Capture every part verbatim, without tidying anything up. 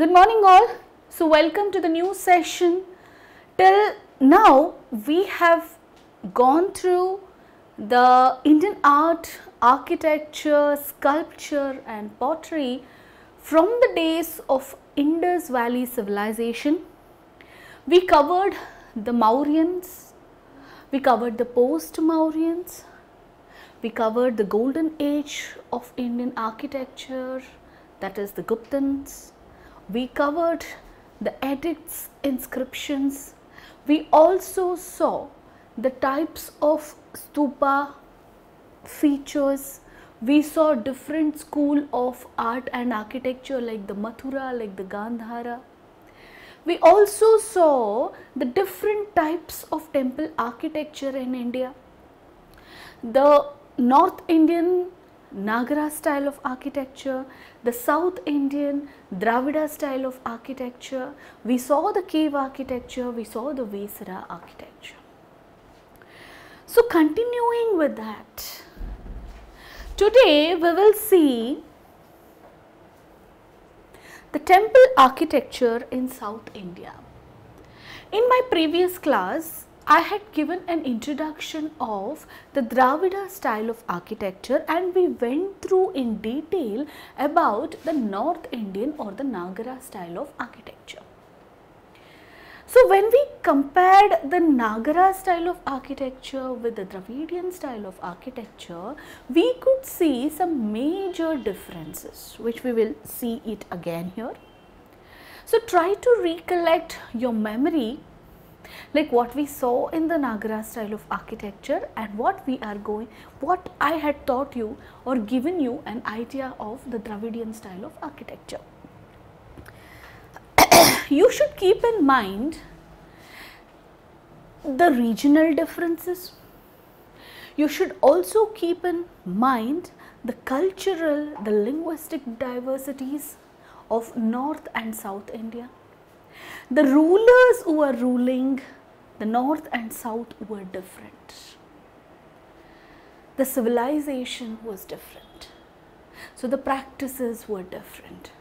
Good morning all. So welcome to the new session. Till now we have gone through the Indian art, architecture, sculpture and pottery from the days of Indus Valley civilization. We covered the Mauryans, we covered the post-Mauryans, we covered the golden age of Indian architecture, that is the Guptans. We covered the edicts, inscriptions. We also saw the types of stupa features. We saw different school of art and architecture like the Mathura, like the Gandhara. We also saw the different types of temple architecture in India. The North Indian Nagara style of architecture, the South Indian Dravida style of architecture, we saw the cave architecture, we saw the Vesara architecture. So continuing with that, today we will see the temple architecture in South India. In my previous class, I had given an introduction of the Dravida style of architecture and we went through in detail about the North Indian or the Nagara style of architecture. So when we compared the Nagara style of architecture with the Dravidian style of architecture, we could see some major differences which we will see it again here. So try to recollect your memory like what we saw in the Nagara style of architecture and what we are going, what I had taught you or given you an idea of the Dravidian style of architecture. You should keep in mind the regional differences. You should also keep in mind the cultural, the linguistic diversities of North and South India. The rulers who were ruling the North and South were different. The civilization was different. So the practices were different.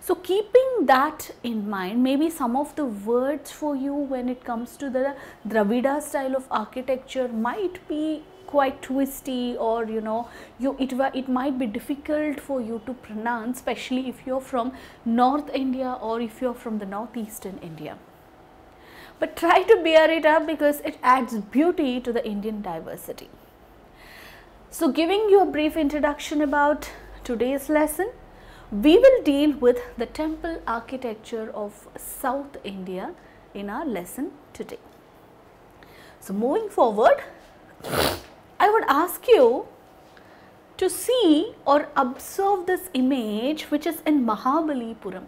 So keeping that in mind, maybe some of the words for you when it comes to the Dravida style of architecture might be quite twisty, or you know, you it, it might be difficult for you to pronounce, especially if you are from North India or if you are from the Northeastern India. But try to bear it up because it adds beauty to the Indian diversity. So giving you a brief introduction about today's lesson, we will deal with the temple architecture of South India in our lesson today. So moving forward, I would ask you to see or observe this image which is in Mahabalipuram.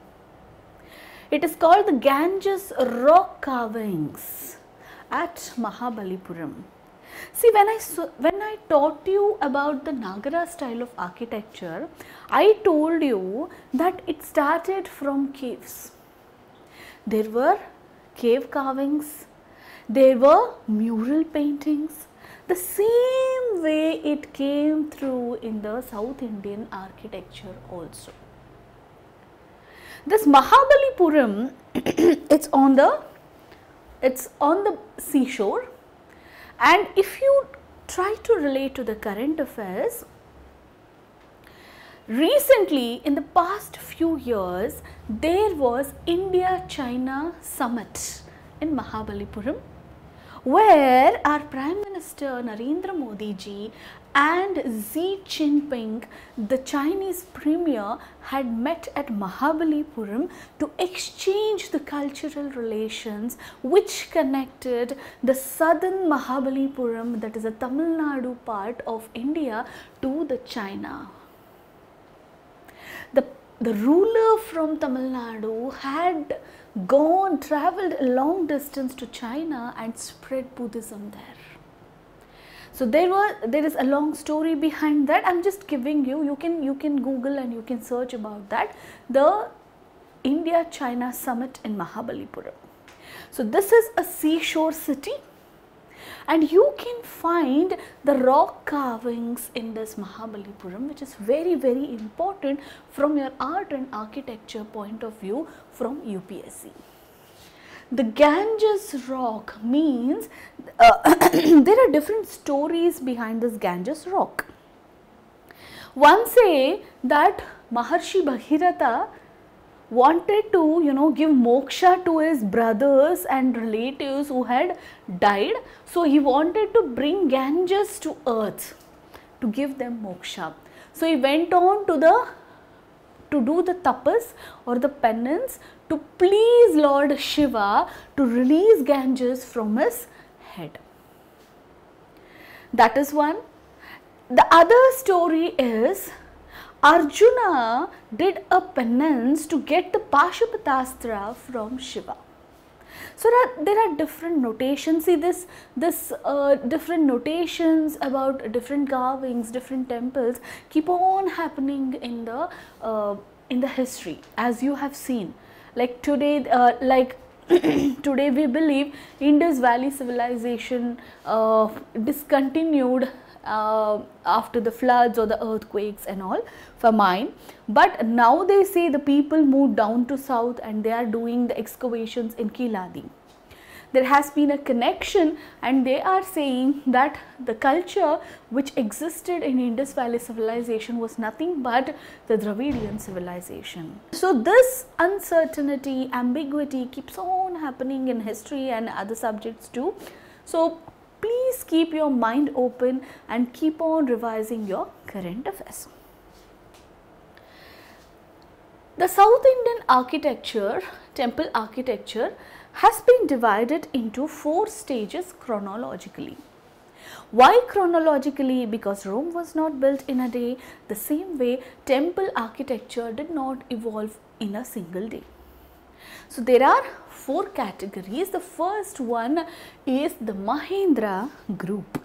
It is called the Ganges Rock Carvings at Mahabalipuram. See, when I, when I taught you about the Nagara style of architecture, I told you that it started from caves. There were cave carvings, there were mural paintings. The same way it came through in the South Indian architecture also. This Mahabalipuram, it's on the, it's on the seashore. And if you try to relate to the current affairs, recently in the past few years, there was India-China summit in Mahabalipuram, where our Prime Minister Narendra Modi ji and Xi Jinping, the Chinese Premier, had met at Mahabalipuram to exchange the cultural relations which connected the southern Mahabalipuram, that is the Tamil Nadu part of India, to the China. The, the ruler from Tamil Nadu had gone, travelled a long distance to China and spread Buddhism there. So there were, there is a long story behind that. I am just giving you, you can, you can Google and you can search about that, the India-China summit in Mahabalipuram. So this is a seashore city. And you can find the rock carvings in this Mahabalipuram, which is very, very important from your art and architecture point of view from U P S C. The Ganges Rock means uh, there are different stories behind this Ganges Rock. One say that Maharshi Bhagirata wanted to, you know, give moksha to his brothers and relatives who had died. So he wanted to bring Ganges to earth to give them moksha. So he went on to the to do the tapas or the penance to please Lord Shiva to release Ganges from his head. That is one. The other story is Arjuna did a penance to get the Pashupatastra from Shiva. So there are different notations. See this, this uh, different notations about different carvings, different temples keep on happening in the uh, in the history, as you have seen. Like today, uh, like today we believe Indus Valley civilization uh, discontinued Uh, after the floods or the earthquakes and all, famine. But now they say the people moved down to south and they are doing the excavations in Kiladi. There has been a connection, and they are saying that the culture which existed in Indus Valley civilization was nothing but the Dravidian civilization. So this uncertainty, ambiguity keeps on happening in history and other subjects too. So please keep your mind open and keep on revising your current affairs. The South Indian architecture, temple architecture, has been divided into four stages chronologically. Why chronologically? Because Rome was not built in a day. The same way, temple architecture did not evolve in a single day. So there are four categories. The first one is the Mahendra group.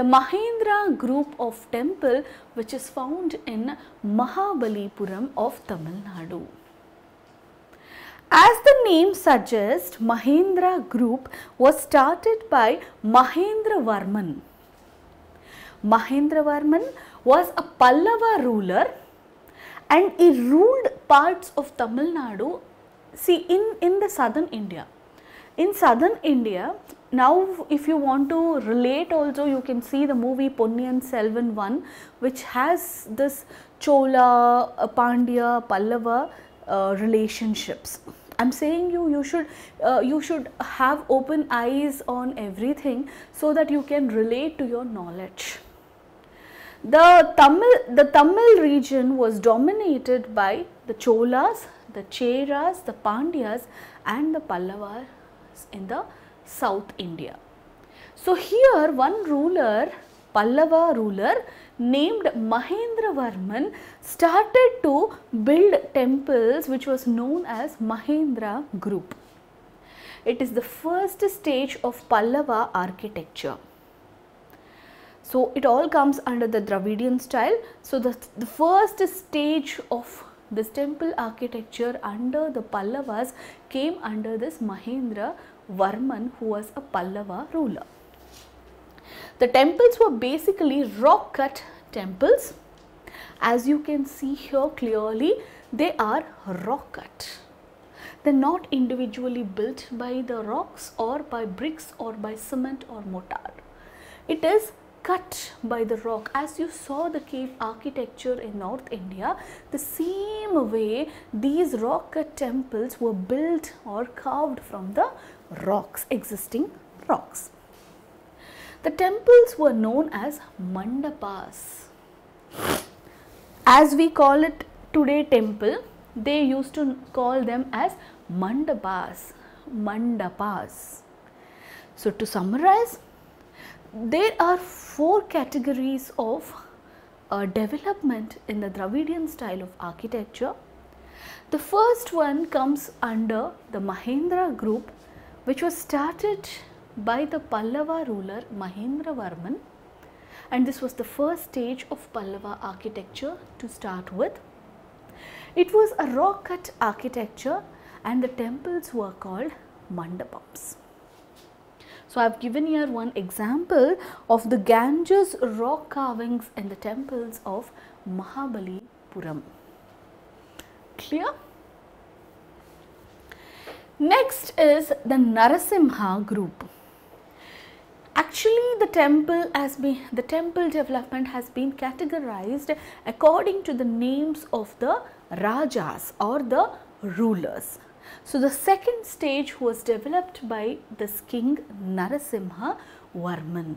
The Mahendra group of temple, which is found in Mahabalipuram of Tamil Nadu. As the name suggests, Mahendra group was started by Mahendra Varman. Mahendra Varman was a Pallava ruler, and he ruled parts of Tamil Nadu. See, in, in the southern India, in southern India, now if you want to relate also, you can see the movie Ponniyin Selvan one, which has this Chola, Pandya, Pallava uh, relationships. I am saying you, you should, uh, you should have open eyes on everything so that you can relate to your knowledge. The Tamil, the Tamil region was dominated by the Cholas, the Cheras, the Pandyas and the Pallavas in the South India. So here one ruler, Pallava ruler named Mahendra Varman, started to build temples which was known as Mahendra group. It is the first stage of Pallava architecture. So it all comes under the Dravidian style. So the, the first stage of this temple architecture under the Pallavas came under this Mahendra Varman, who was a Pallava ruler. The temples were basically rock cut temples. As you can see here clearly, they are rock cut. They are not individually built by the rocks or by bricks or by cement or mortar. It is cut by the rock. As you saw the cave architecture in North India, the same way these rock cut temples were built or carved from the rocks, existing rocks. The temples were known as mandapas. As we call it today temple, they used to call them as mandapas, mandapas. So to summarize, there are four categories of uh, development in the Dravidian style of architecture. The first one comes under the Mahendra group, which was started by the Pallava ruler Mahendra Varman, and this was the first stage of Pallava architecture to start with. It was a rock cut architecture and the temples were called mandapams. So I have given here one example of the Ganges rock carvings in the temples of Mahabalipuram. Clear? Next is the Narasimha group. Actually, the temple has been the temple development has been categorized according to the names of the Rajas or the rulers. So the second stage was developed by this king Narasimha Varman.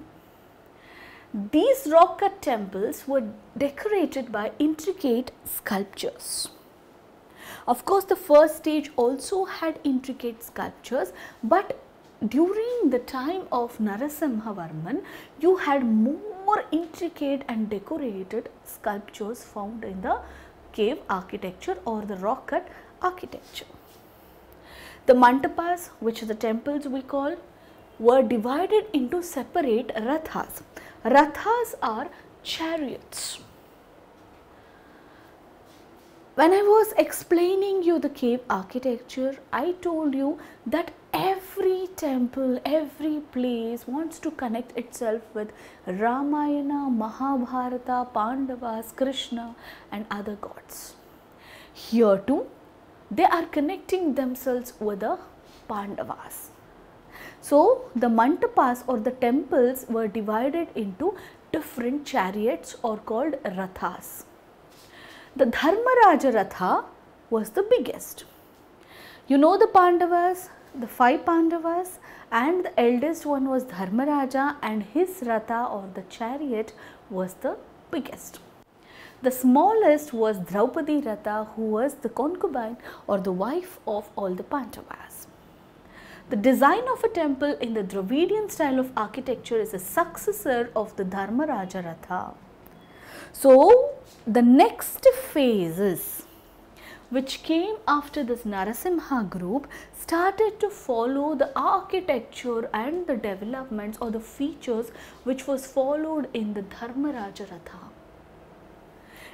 These rock cut temples were decorated by intricate sculptures. Of course, the first stage also had intricate sculptures, but during the time of Narasimha Varman, you had more intricate and decorated sculptures found in the cave architecture or the rock cut architecture. The mandapas, which the temples we call, were divided into separate rathas. Rathas are chariots. When I was explaining you the cave architecture, I told you that every temple, every place wants to connect itself with Ramayana, Mahabharata, Pandavas, Krishna and other gods. Here too, they are connecting themselves with the Pandavas. So the mantapas or the temples were divided into different chariots or called rathas. The Dharmaraja ratha was the biggest. You know the Pandavas, the five Pandavas, and the eldest one was Dharmaraja, and his ratha or the chariot was the biggest. The smallest was Draupadi ratha, who was the concubine or the wife of all the Pandavas. The design of a temple in the Dravidian style of architecture is a successor of the Dharmaraja ratha. So the next phases which came after this Narasimha group started to follow the architecture and the developments or the features which was followed in the Dharmaraja ratha.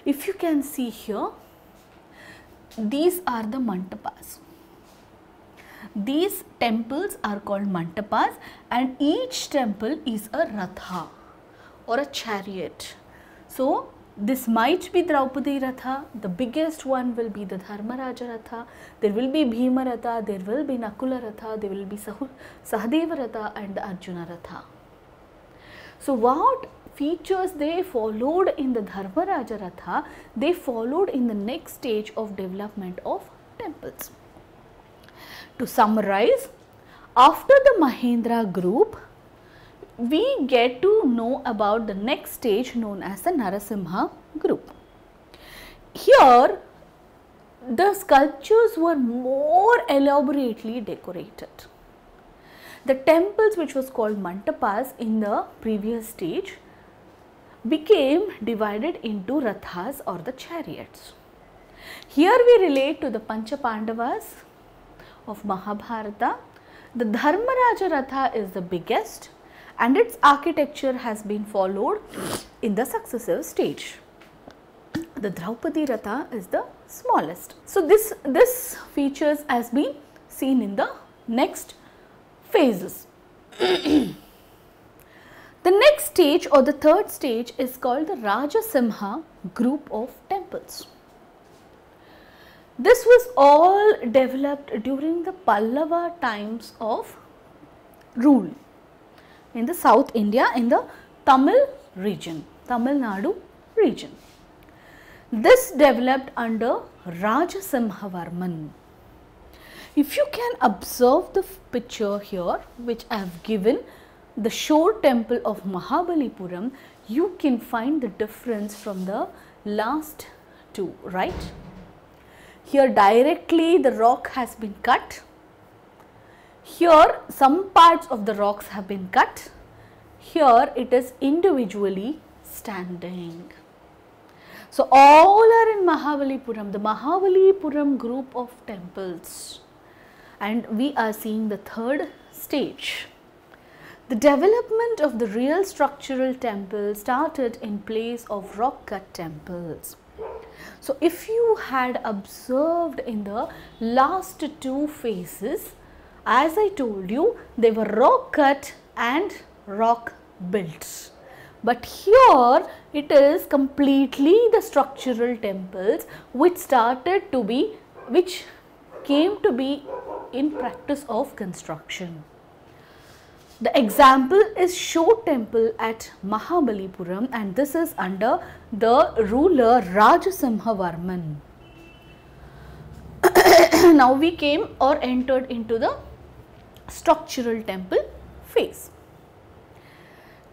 If you can see here, these are the mantapas. These temples are called mantapas, and each temple is a ratha or a chariot. So this might be Draupadi ratha, the biggest one will be the Dharmaraja ratha, there will be Bhima ratha, there will be Nakula ratha, there will be Sahadeva ratha and the Arjuna ratha. So what features they followed in the Dharmaraja ratha, they followed in the next stage of development of temples. To summarize, after the Mahendra group, we get to know about the next stage known as the Narasimha group. Here, the sculptures were more elaborately decorated. The temples, which was called mantapas in the previous stage, became divided into rathas or the chariots. Here we relate to the Pancha Pandavas of Mahabharata. The Dharmaraja ratha is the biggest, and its architecture has been followed in the successive stage. The Draupadi ratha is the smallest. So this, this features has been seen in the next phases. The next stage or the third stage is called the Rajasimha group of temples. This was all developed during the Pallava times of rule in the South India, in the Tamil region, Tamil Nadu region. This developed under Rajasimha Varman. If you can observe the picture here, which I have given, the shore temple of Mahabalipuram, you can find the difference from the last two, right? Here directly the rock has been cut. Here some parts of the rocks have been cut. Here it is individually standing. So all are in Mahabalipuram, the Mahabalipuram group of temples. And we are seeing the third stage. The development of the real structural temple started in place of rock-cut temples. So if you had observed in the last two phases, as I told you, they were rock cut and rock built. But here it is completely the structural temples which started to be, which came to be in practice of construction. The example is Sho temple at Mahabalipuram, and this is under the ruler Rajasimha Varman. Now we came or entered into the structural temple phase.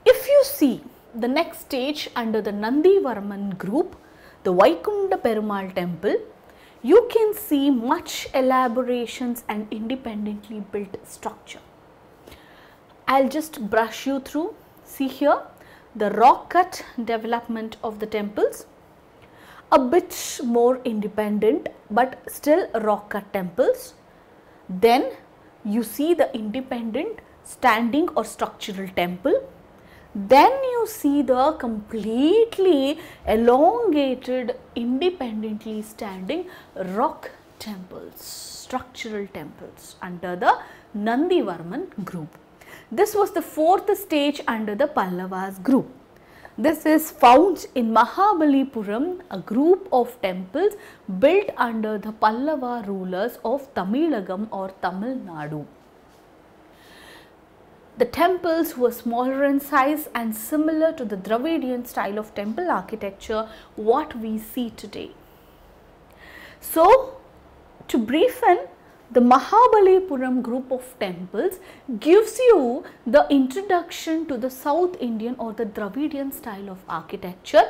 If you see the next stage under the Nandi Varman group, the Vaikunta Perumal temple, you can see much elaborations and independently built structure. I'll just brush you through. See here the rock cut development of the temples, a bit more independent but still rock cut temples. Then you see the independent standing or structural temple. Then you see the completely elongated independently standing rock temples, structural temples under the Nandi Varman group. This was the fourth stage under the Pallavas group. This is found in Mahabalipuram, a group of temples built under the Pallava rulers of Tamilagam or Tamil Nadu. The temples were smaller in size and similar to the Dravidian style of temple architecture what we see today. So, to briefen, the Mahabalipuram group of temples gives you the introduction to the South Indian or the Dravidian style of architecture,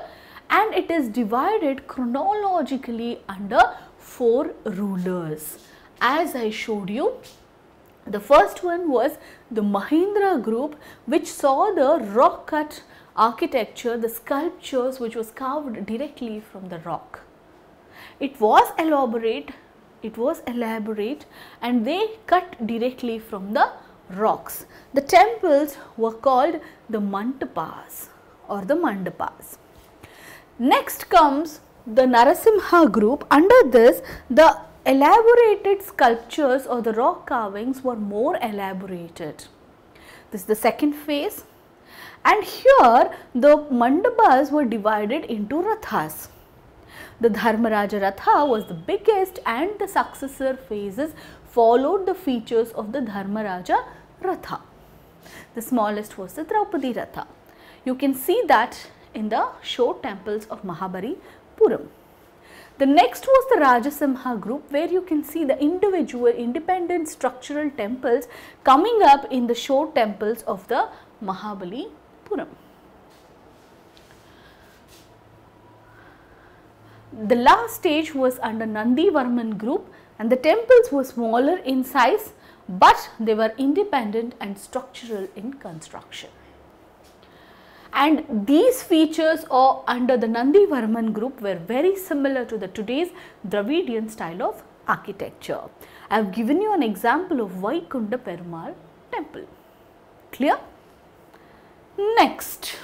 and it is divided chronologically under four rulers. As I showed you, the first one was the Mahendra group, which saw the rock cut architecture, the sculptures which was carved directly from the rock. It was elaborate. It was elaborate and they cut directly from the rocks. The temples were called the mantapas or the mandapas. Next comes the Narasimha group. Under this, the elaborated sculptures or the rock carvings were more elaborated. This is the second phase. And here the mandapas were divided into rathas. The Dharmaraja ratha was the biggest, and the successor phases followed the features of the Dharmaraja ratha. The smallest was the Draupadi ratha. You can see that in the Sho temples of Mahabalipuram. The next was the Rajasimha group, where you can see the individual independent structural temples coming up in the Sho temples of the Mahabalipuram. The last stage was under Nandi Varman group, and the temples were smaller in size but they were independent and structural in construction. And these features or under the Nandi Varman group were very similar to the today's Dravidian style of architecture. I have given you an example of Vaikunta Perumal temple. Clear? Next.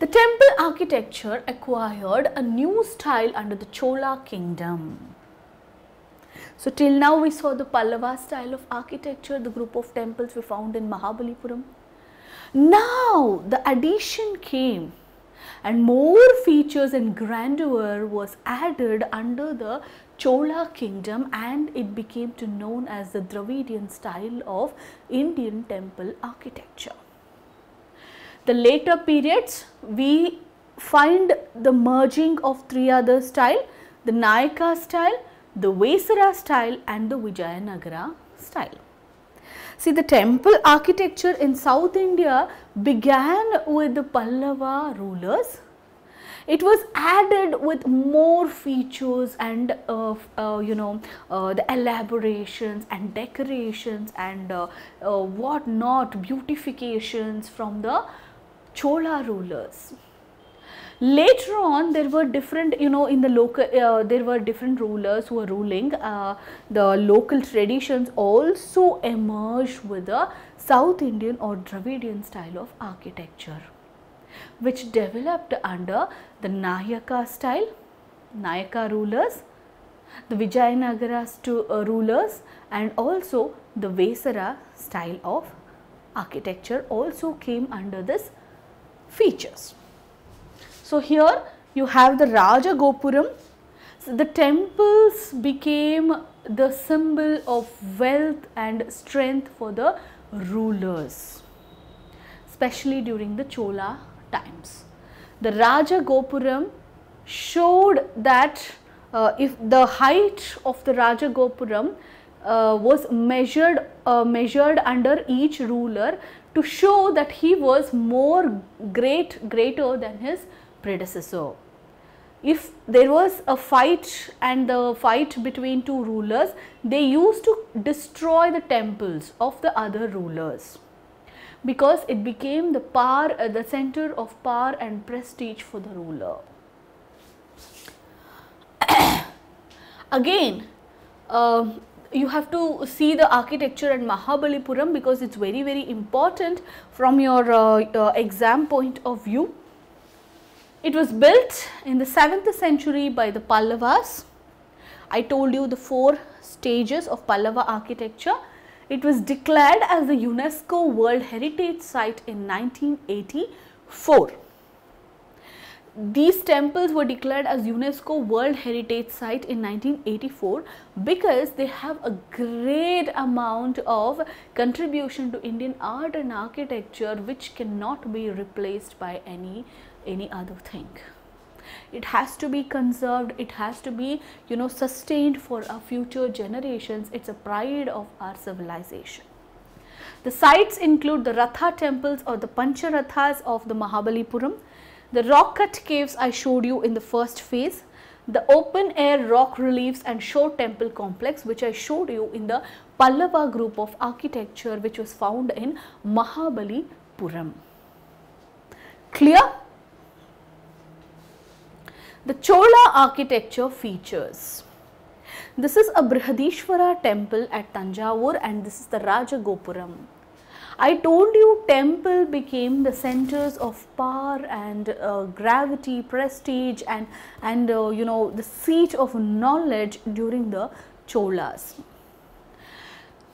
The temple architecture acquired a new style under the Chola kingdom. So till now we saw the Pallava style of architecture, the group of temples we found in Mahabalipuram. Now the addition came and more features and grandeur was added under the Chola kingdom, and it became to known as the Dravidian style of Indian temple architecture. The later periods we find the merging of three other style, the Nayaka style, the Vesara style and the Vijayanagara style. See, the temple architecture in South India began with the Pallava rulers. It was added with more features and uh, uh, you know uh, the elaborations and decorations and uh, uh, what not beautifications from the Chola rulers. Later on there were different, you know, in the local uh, there were different rulers who were ruling. Uh, the local traditions also emerged with the South Indian or Dravidian style of architecture, which developed under the Nayaka style, Nayaka rulers, the Vijayanagara uh, rulers and also the Vesara style of architecture also came under this features. So here you have the Rajagopuram. So the temples became the symbol of wealth and strength for the rulers, especially during the Chola times. The Rajagopuram showed that uh, if the height of the Rajagopuram uh, was measured uh, measured under each ruler to show that he was more great greater than his predecessor. If there was a fight and the fight between two rulers, they used to destroy the temples of the other rulers because it became the power, uh, the center of power and prestige for the ruler. Again, uh, you have to see the architecture at Mahabalipuram because it's very very important from your uh, uh, exam point of view. It was built in the seventh century by the Pallavas. I told you the four stages of Pallava architecture. It was declared as the UNESCO World Heritage Site in nineteen eighty-four. These temples were declared as UNESCO World Heritage Site in nineteen eighty-four because they have a great amount of contribution to Indian art and architecture which cannot be replaced by any any other thing. It has to be conserved, it has to be, you know, sustained for our future generations. It's a pride of our civilization. The sites include the ratha temples or the pancharathas of the Mahabalipuram, the rock cut caves I showed you in the first phase, the open air rock reliefs and shore temple complex which I showed you in the Pallava group of architecture which was found in Mahabalipuram. Clear? The Chola architecture features. This is a Brihadishwara temple at Tanjavur and this is the Rajagopuram. I told you temple became the centers of power and uh, gravity, prestige and, and uh, you know, the seat of knowledge during the Cholas.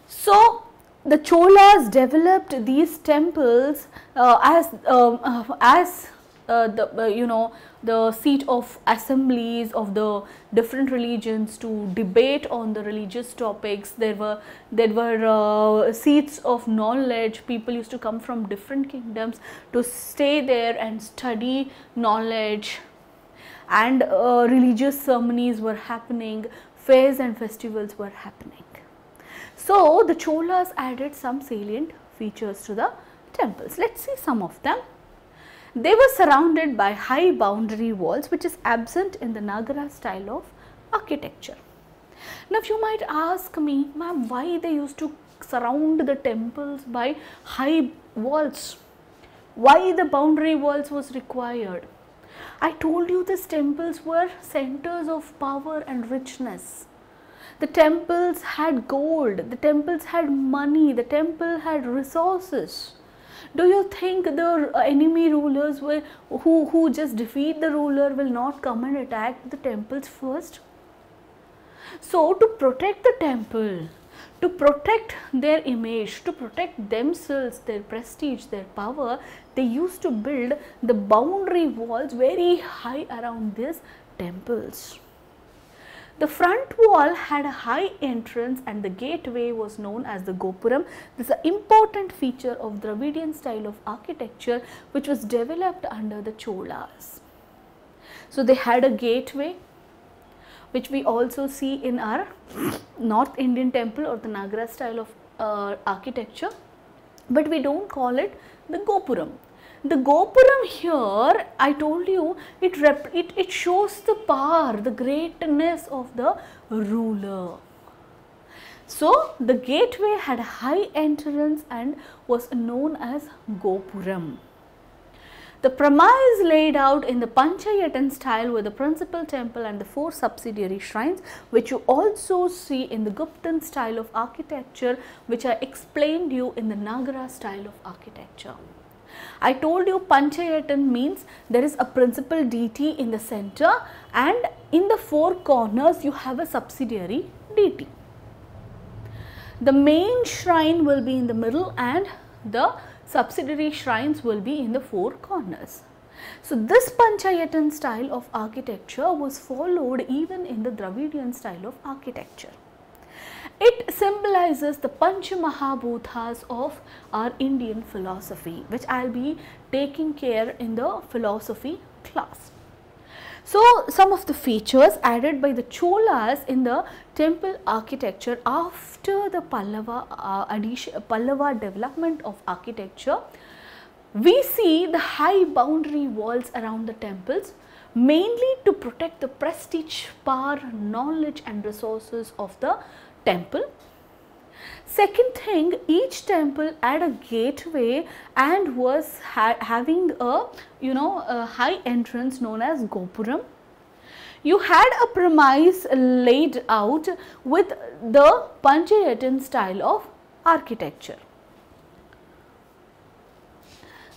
So the Cholas developed these temples uh, as, um, uh, as Uh, the uh, you know, the seat of assemblies of the different religions to debate on the religious topics. There were there were uh, seats of knowledge. People used to come from different kingdoms to stay there and study knowledge, and uh, religious ceremonies were happening, fairs and festivals were happening. So the Cholas added some salient features to the temples. Let's see some of them. They were surrounded by high boundary walls, which is absent in the Nagara style of architecture. Now, if you might ask me, ma'am, why they used to surround the temples by high walls? Why the boundary walls was required? I told you these temples were centers of power and richness. The temples had gold, the temples had money, the temple had resources. Do you think the enemy rulers will, who, who just defeat the ruler will not come and attack the temples first? So to protect the temple, to protect their image, to protect themselves, their prestige, their power, they used to build the boundary walls very high around these temples. The front wall had a high entrance and the gateway was known as the Gopuram. This is an important feature of Dravidian style of architecture which was developed under the Cholas. So they had a gateway which we also see in our North Indian temple or the Nagara style of uh, architecture, but we don't call it the Gopuram. The Gopuram here, I told you, it, rep it, it shows the power, the greatness of the ruler. So, the gateway had high entrance and was known as Gopuram. The premise laid out in the Panchayatan style were the principal temple and the four subsidiary shrines, which you also see in the Guptan style of architecture, which I explained you in the Nagara style of architecture. I told you Panchayatan means there is a principal deity in the center and in the four corners you have a subsidiary deity. The main shrine will be in the middle and The subsidiary shrines will be in the four corners. So this Panchayatan style of architecture was followed even in the Dravidian style of architecture. It symbolizes the Panch Mahabhutas of our Indian philosophy, which I will be taking care in the philosophy class. So some of the features added by the Cholas in the temple architecture after the Pallava, uh, addition, Pallava development of architecture, we see the high boundary walls around the temples, mainly to protect the prestige, power, knowledge and resources of the temple. Second thing, each temple had a gateway and was ha having a, you know, a high entrance known as Gopuram. You had a premise laid out with the Panchayatan style of architecture.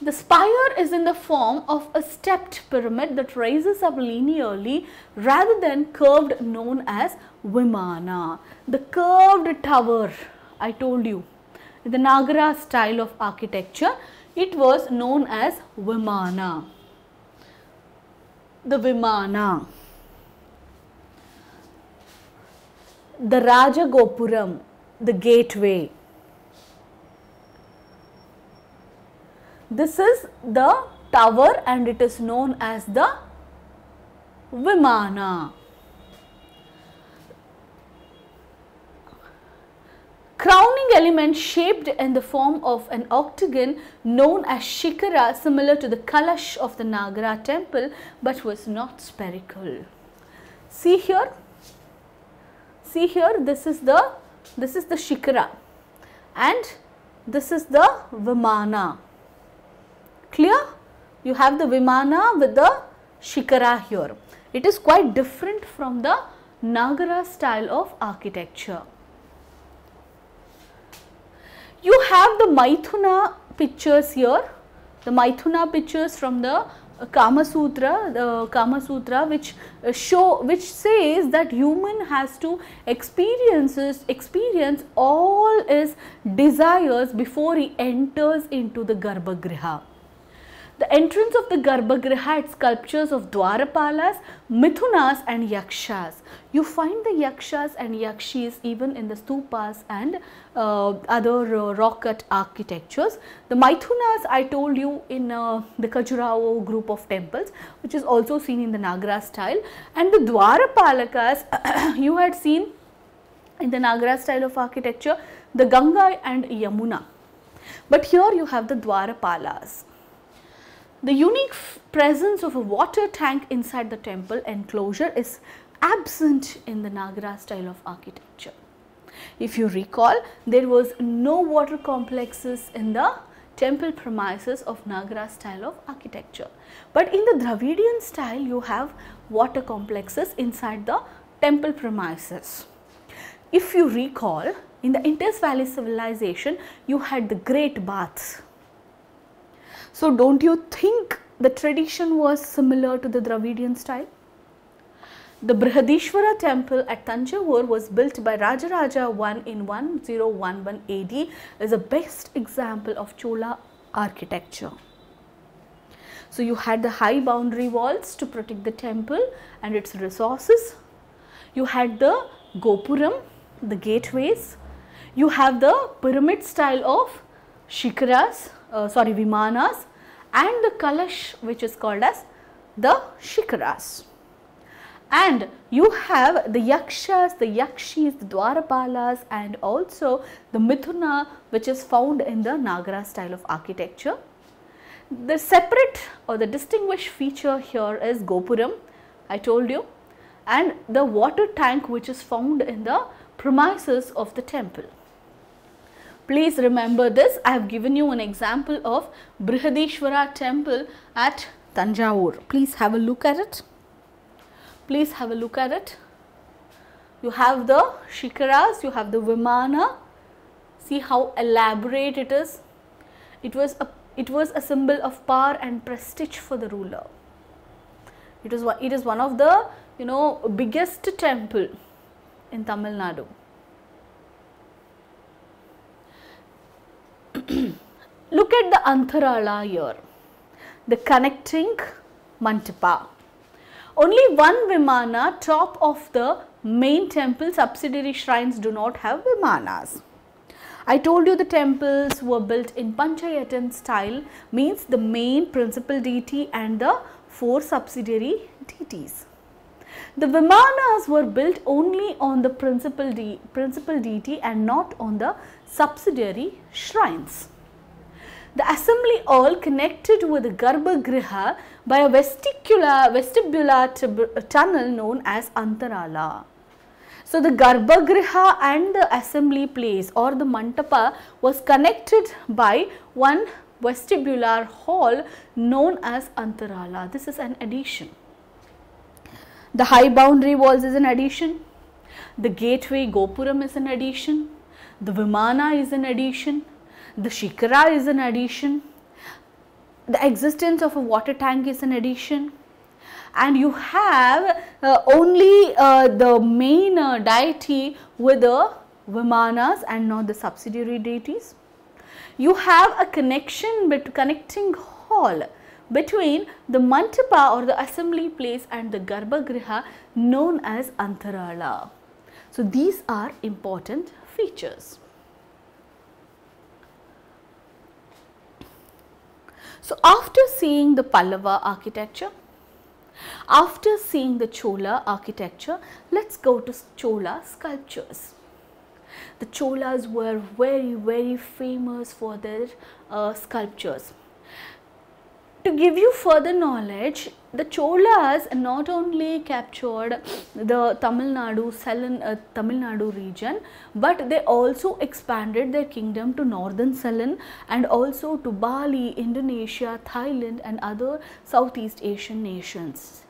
The spire is in the form of a stepped pyramid that rises up linearly rather than curved, known as Vimana. The curved tower, I told you, the Nagara style of architecture, it was known as Vimana. The Vimana. The Rajagopuram, the gateway. This is the tower and it is known as the Vimana. Crowning element shaped in the form of an octagon known as Shikara, similar to the Kalash of the Nagara temple, but was not spherical. See here, see here, this is the, this is the Shikara and this is the Vimana. Clear? You have the Vimana with the Shikara here. It is quite different from the Nagara style of architecture. You have the Maithuna pictures here. The Maithuna pictures from the Kama Sutra, the Kama Sutra which show, which says that human has to experiences experience all his desires before he enters into the Garbhagriha. The entrance of the Garbhagriha had sculptures of Dwarapalas, Mithunas and Yakshas. You find the Yakshas and Yakshis even in the stupas and uh, other uh, rock cut architectures. The Mithunas I told you in uh, the Khajuraho group of temples, which is also seen in the Nagara style, and the Dwarapalakas you had seen in the Nagara style of architecture, the Ganga and Yamuna. But here you have the Dwarapalas. The unique presence of a water tank inside the temple enclosure is absent in the Nagara style of architecture. If you recall, there was no water complexes in the temple premises of Nagara style of architecture. But in the Dravidian style, you have water complexes inside the temple premises. If you recall, in the Indus Valley civilization, you had the great baths. So don't you think the tradition was similar to the Dravidian style? The Brihadishwara temple at Tanjavur was built by Rajaraja the first in ten eleven A D is the best example of Chola architecture. So you had the high boundary walls to protect the temple and its resources. You had the Gopuram, the gateways. You have the pyramid style of Shikaras. Uh, sorry, Vimanas, and the Kalash, which is called as the Shikaras. And you have the Yakshas, the Yakshis, the Dwarapalas, and also the Mithuna, which is found in the Nagara style of architecture. The separate or the distinguished feature here is Gopuram, I told you, and the water tank which is found in the premises of the temple. Please remember this. I have given you an example of Brihadishwara temple at Tanjavur. Please have a look at it. Please have a look at it. You have the Shikaras, you have the Vimana. See how elaborate it is. It was a, it was a symbol of power and prestige for the ruler. It is one, it is one of the, you know, biggest temple in Tamil Nadu. created the Antarala here, the connecting mandapa. Only one Vimana, top of the main temple. Subsidiary shrines do not have Vimanas. I told you the temples were built in Panchayatan style, means the main principal deity and the four subsidiary deities. The Vimanas were built only on the principal, de principal deity and not on the subsidiary shrines. The assembly all connected with the Garbhagriha by a vestibular, vestibular tunnel known as Antarala. So, the Garbhagriha and the assembly place or the mandapa was connected by one vestibular hall known as Antarala. This is an addition. The high boundary walls is an addition. The gateway Gopuram is an addition. The Vimana is an addition. The Shikara is an addition. The existence of a water tank is an addition. And you have uh, only uh, the main uh, deity with the Vimanas and not the subsidiary deities. You have a connection between connecting hall between the mandapa or the assembly place and the Garbhagriha known as Antarala. So these are important features. So after seeing the Pallava architecture, after seeing the Chola architecture, let's go to Chola sculptures. The Cholas were very, very famous for their uh, sculptures. To give you further knowledge, the Cholas not only captured the Tamil Nadu, Salon, uh, Tamil Nadu region, but they also expanded their kingdom to northern Ceylon and also to Bali, Indonesia, Thailand and other Southeast Asian nations.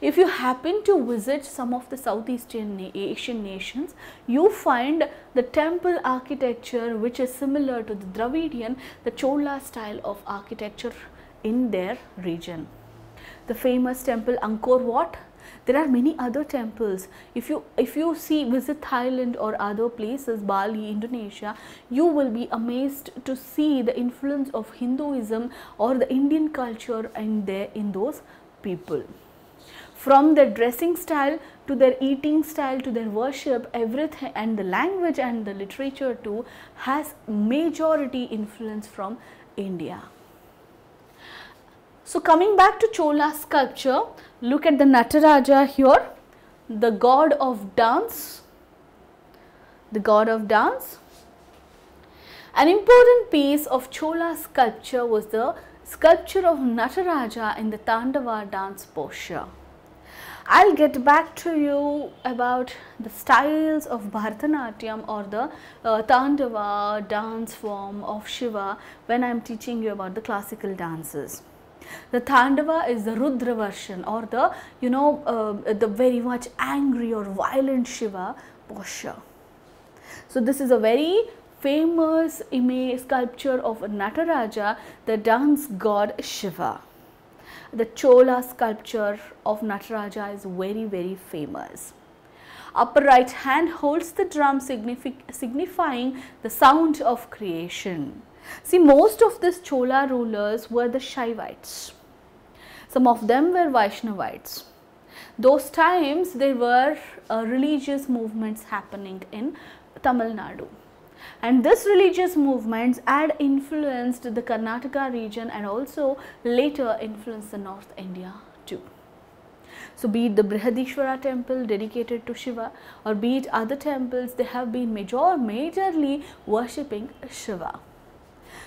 If you happen to visit some of the Southeast Asian nations, you find the temple architecture which is similar to the Dravidian, the Chola style of architecture in their region. The famous temple Angkor Wat. There are many other temples. If you if you see visit Thailand or other places, Bali, Indonesia, you will be amazed to see the influence of Hinduism or the Indian culture in there in those people. From their dressing style to their eating style to their worship, everything and the language and the literature too has majority influence from India. So coming back to Chola sculpture, look at the Nataraja here, the god of dance, the god of dance. An important piece of Chola sculpture was the sculpture of Nataraja in the Tandava dance posture. I'll get back to you about the styles of Bharatanatyam or the uh, Tandava dance form of Shiva when I'm teaching you about the classical dances. The Tandava is the Rudra version or the, you know, uh, the very much angry or violent Shiva posture. So this is a very famous image sculpture of Nataraja, the dance god Shiva. The Chola sculpture of Nataraja is very, very famous. Upper right hand holds the drum signifying the sound of creation. See, most of these Chola rulers were the Shaivites. Some of them were Vaishnavites. Those times there were uh, religious movements happening in Tamil Nadu. And these religious movements had influenced the Karnataka region and also later influenced the North India too. So be it the Brihadishwara temple dedicated to Shiva or be it other temples, they have been major, majorly worshipping Shiva.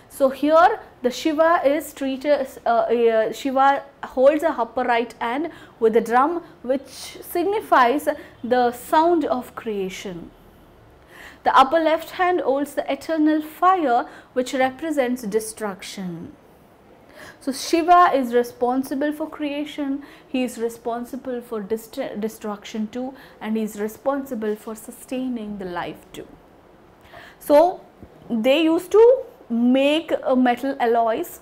So here the Shiva is treated, uh, uh, Shiva holds a upper right hand with a drum which signifies the sound of creation. The upper left hand holds the eternal fire which represents destruction. So Shiva is responsible for creation, he is responsible for dest destruction too, and he is responsible for sustaining the life too. So they used to make uh, metal alloys,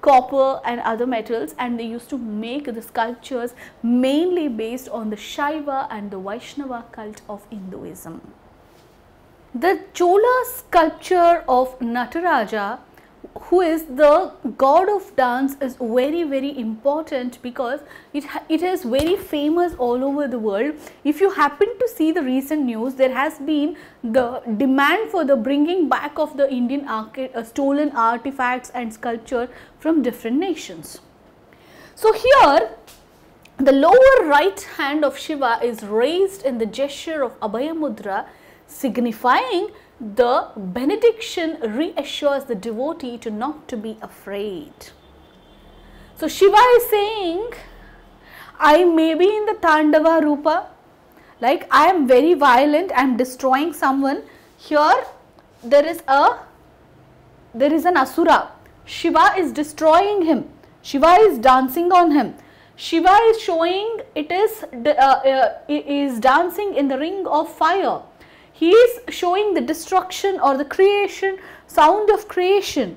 copper and other metals, and they used to make the sculptures mainly based on the Shaiva and the Vaishnava cult of Hinduism. The Chola sculpture of Nataraja who is the god of dance is very very important because it, it is very famous all over the world. If you happen to see the recent news, there has been the demand for the bringing back of the Indian uh, stolen artifacts and sculpture from different nations. So here the lower right hand of Shiva is raised in the gesture of Abhaya Mudra, signifying the benediction reassures the devotee to not to be afraid. So Shiva is saying, I may be in the Tandava Rupa, like I am very violent, I am destroying someone. Here there is a, there is an Asura. Shiva is destroying him. Shiva is dancing on him. Shiva is showing it is, uh, uh, is dancing in the ring of fire. He is showing the destruction or the creation, sound of creation.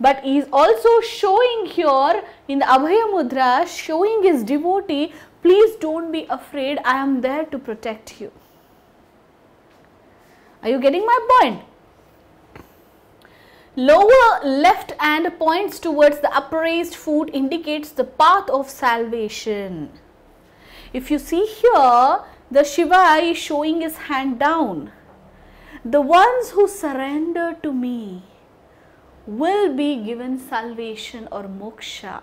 But he is also showing here in the Abhaya Mudra, showing his devotee, please don't be afraid, I am there to protect you. Are you getting my point? Lower left hand points towards the upraised foot, indicates the path of salvation. If you see here, the Shiva is showing his hand down. The ones who surrender to me will be given salvation or moksha.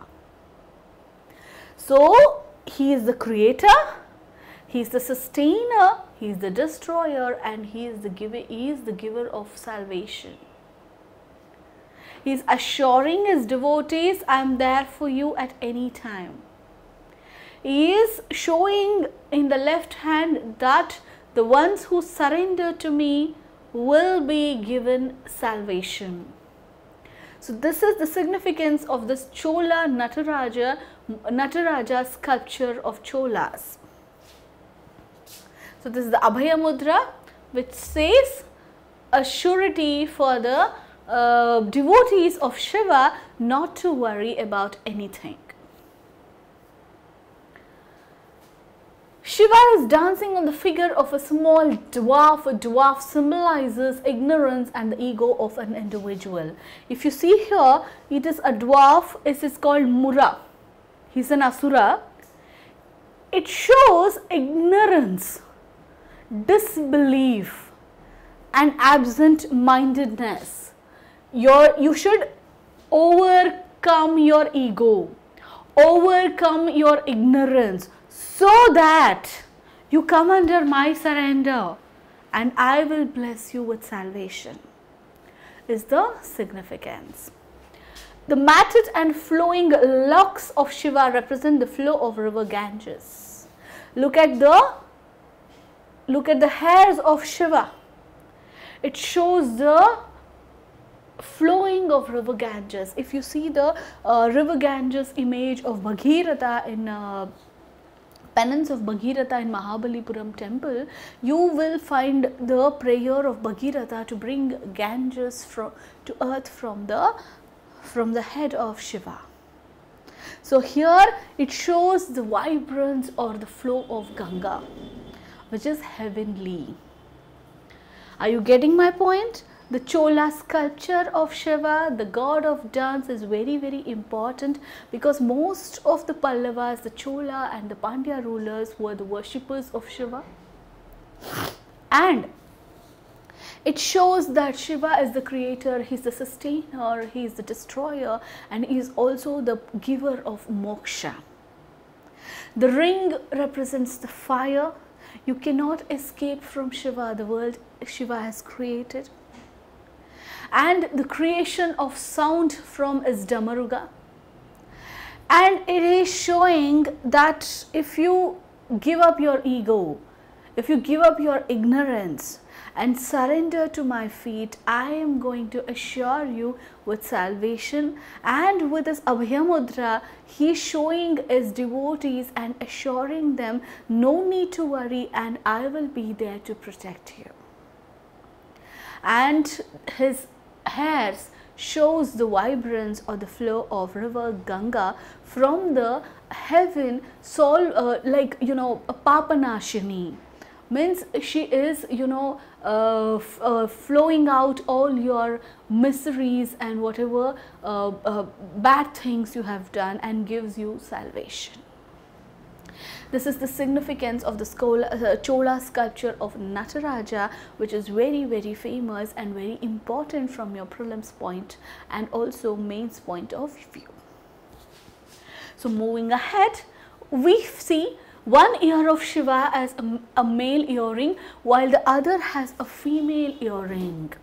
So, he is the creator, he is the sustainer, he is the destroyer, and he is the giver, he is the giver of salvation. He is assuring his devotees, I am there for you at any time. He is showing in the left hand that the ones who surrender to me will be given salvation. So this is the significance of this Chola Nataraja, Nataraja sculpture of Cholas. So this is the Abhaya Mudra, which says a surety for the uh, devotees of Shiva not to worry about anything. Shiva is dancing on the figure of a small dwarf. A dwarf symbolizes ignorance and the ego of an individual. If you see here, it is a dwarf. It is called Mura. He is an Asura. It shows ignorance, disbelief, and absent-mindedness. Your, you should overcome your ego, overcome your ignorance, so that you come under my surrender and I will bless you with salvation, is the significance. The matted and flowing locks of Shiva represent the flow of river Ganges. Look at the, look at the hairs of Shiva. It shows the flowing of river Ganges. If you see the uh, river Ganges image of Bhagiratha in uh, penance of Bhagiratha in Mahabalipuram temple, you will find the prayer of Bhagiratha to bring Ganges from, to earth from the, from the head of Shiva. So here it shows the vibrance or the flow of Ganga, which is heavenly. Are you getting my point? The Chola sculpture of Shiva, the god of dance, is very very important because most of the Pallavas, the Chola and the Pandya rulers, were the worshippers of Shiva. And it shows that Shiva is the creator, he is the sustainer, he is the destroyer, and he is also the giver of moksha. The ring represents the fire. You cannot escape from Shiva, the world Shiva has created. And the creation of sound from is Dharmaraja, and it is showing that if you give up your ego, if you give up your ignorance and surrender to my feet, I am going to assure you with salvation. And with this Abhaya Mudra, he is showing his devotees and assuring them, no need to worry, and I will be there to protect you. And his hairs shows the vibrance or the flow of river Ganga from the heaven, sol, uh, like you know, Papanashini means she is, you know, uh, f uh, flowing out all your miseries and whatever uh, uh, bad things you have done and gives you salvation. This is the significance of the Chola sculpture of Nataraja, which is very very famous and very important from your prelims point and also mains point of view. So moving ahead, we see one ear of Shiva as a, a male earring while the other has a female earring,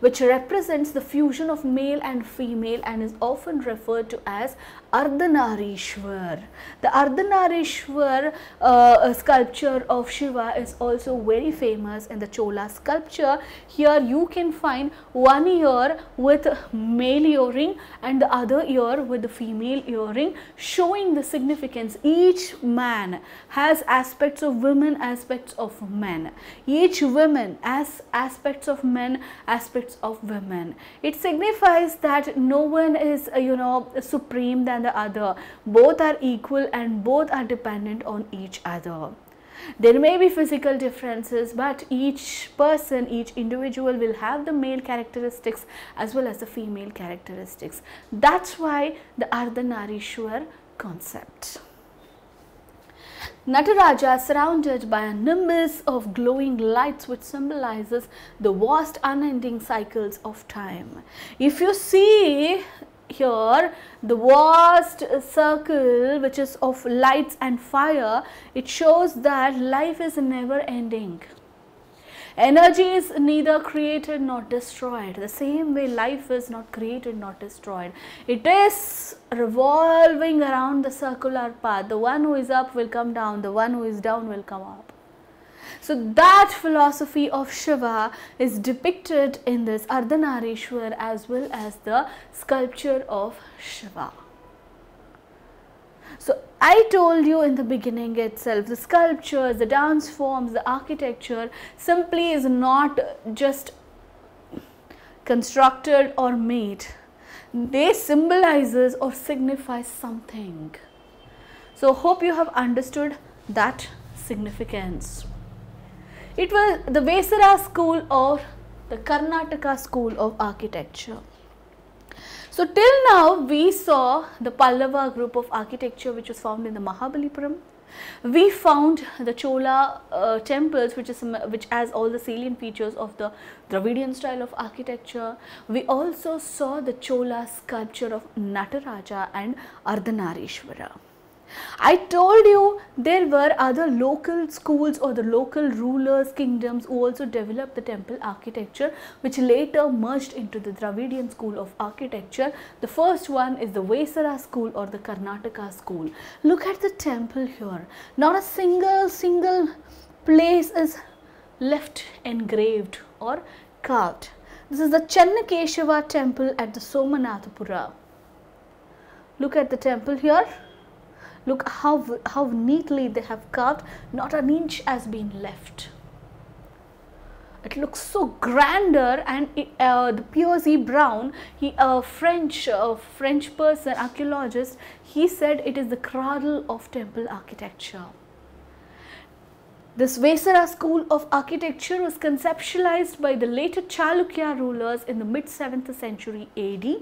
which represents the fusion of male and female and is often referred to as Ardhanarishwar. The Ardhanarishwar uh, sculpture of Shiva is also very famous in the Chola sculpture. Here you can find one ear with male earring and the other ear with the female earring, showing the significance. Each man has aspects of women, aspects of men. Each woman has aspects of men, aspects of women. It signifies that no one is uh, you know, supreme than the other. Both are equal and both are dependent on each other. There may be physical differences, but each person, each individual will have the male characteristics as well as the female characteristics. That's why the Ardhanarishwar concept. Nataraja, surrounded by a nimbus of glowing lights, which symbolizes the vast unending cycles of time. If you see here the vast circle which is of lights and fire, it shows that life is never ending. Energy is neither created nor destroyed. The same way life is not created nor destroyed. It is revolving around the circular path. The one who is up will come down. The one who is down will come up. So that philosophy of Shiva is depicted in this Ardhanarishwar as well as the sculpture of Shiva. So I told you in the beginning itself, the sculptures, the dance forms, the architecture simply is not just constructed or made. They symbolizes or signifies something. So hope you have understood that significance. It was the Vesara school or the Karnataka school of architecture. So till now we saw the Pallava group of architecture which was found in the Mahabalipuram. We found the Chola uh, temples which is which has all the salient features of the Dravidian style of architecture. We also saw the Chola sculpture of Nataraja and Ardhanarishwara. I told you there were other local schools or the local rulers, kingdoms who also developed the temple architecture, which later merged into the Dravidian school of architecture. The first one is the Vesara school or the Karnataka school. Look at the temple here. Not a single single place is left engraved or carved. This is the Channakeshava temple at the Somanathapura. Look at the temple here. Look how how neatly they have carved. Not an inch has been left. It looks so grander, and it, uh, the P O Z Brown, he a uh, French uh, French person, archaeologist, he said it is the cradle of temple architecture. This Vesara school of architecture was conceptualized by the later Chalukya rulers in the mid seventh century A D.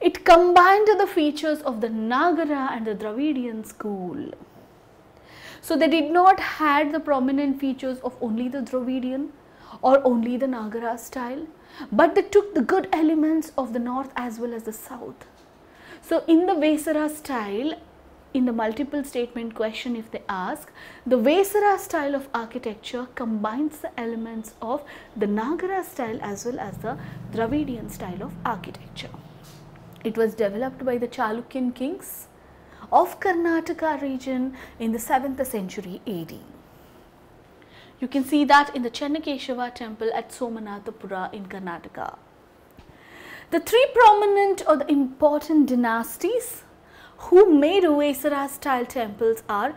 It combined the features of the Nagara and the Dravidian school. So they did not have the prominent features of only the Dravidian or only the Nagara style, but they took the good elements of the north as well as the south. So in the Vesara style, in the multiple statement question if they ask, the Vesara style of architecture combines the elements of the Nagara style as well as the Dravidian style of architecture. It was developed by the Chalukyan kings of Karnataka region in the seventh century A D. You can see that in the Channakeshava temple at Somanathapura in Karnataka. The three prominent or the important dynasties who made Vesara style temples are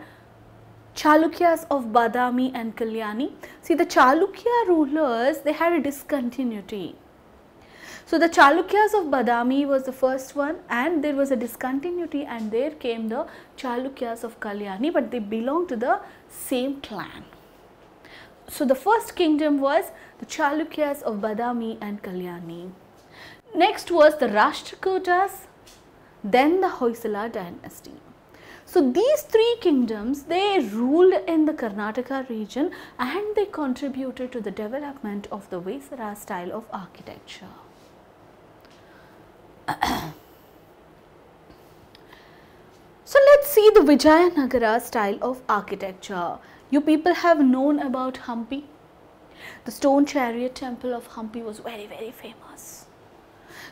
Chalukyas of Badami and Kalyani. See, the Chalukya rulers, they had a discontinuity. So the Chalukyas of Badami was the first one, and there was a discontinuity, and there came the Chalukyas of Kalyani, but they belong to the same clan. So the first kingdom was the Chalukyas of Badami and Kalyani. Next was the Rashtrakutas, then the Hoysala dynasty. So these three kingdoms, they ruled in the Karnataka region and they contributed to the development of the Vesara style of architecture. So let's see the Vijayanagara style of architecture. You people have known about Hampi. The stone chariot temple of Hampi was very, very famous.